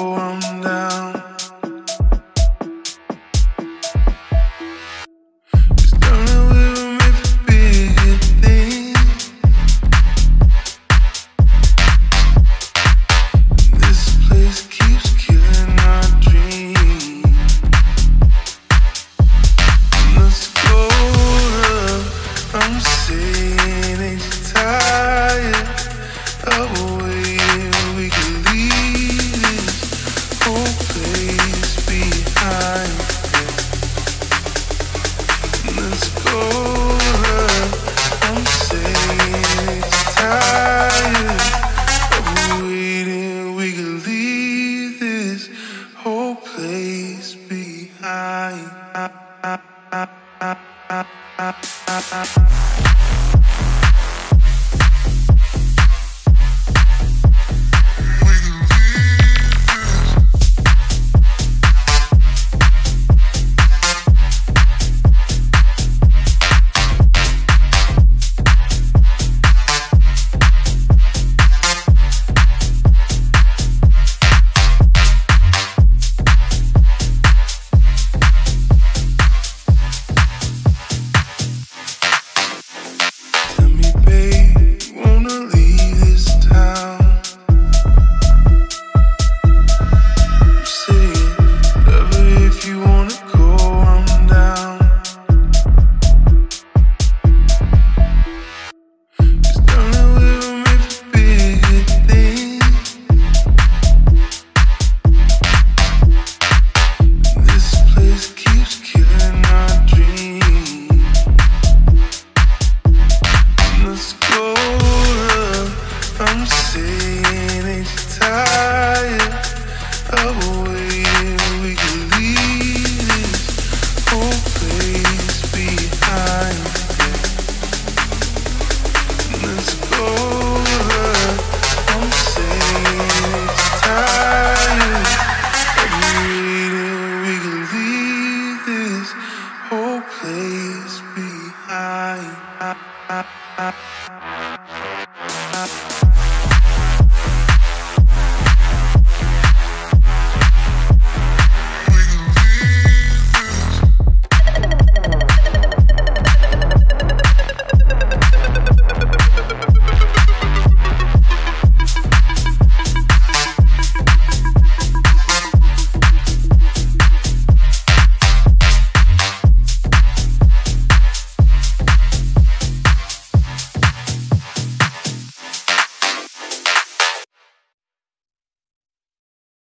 I'm down.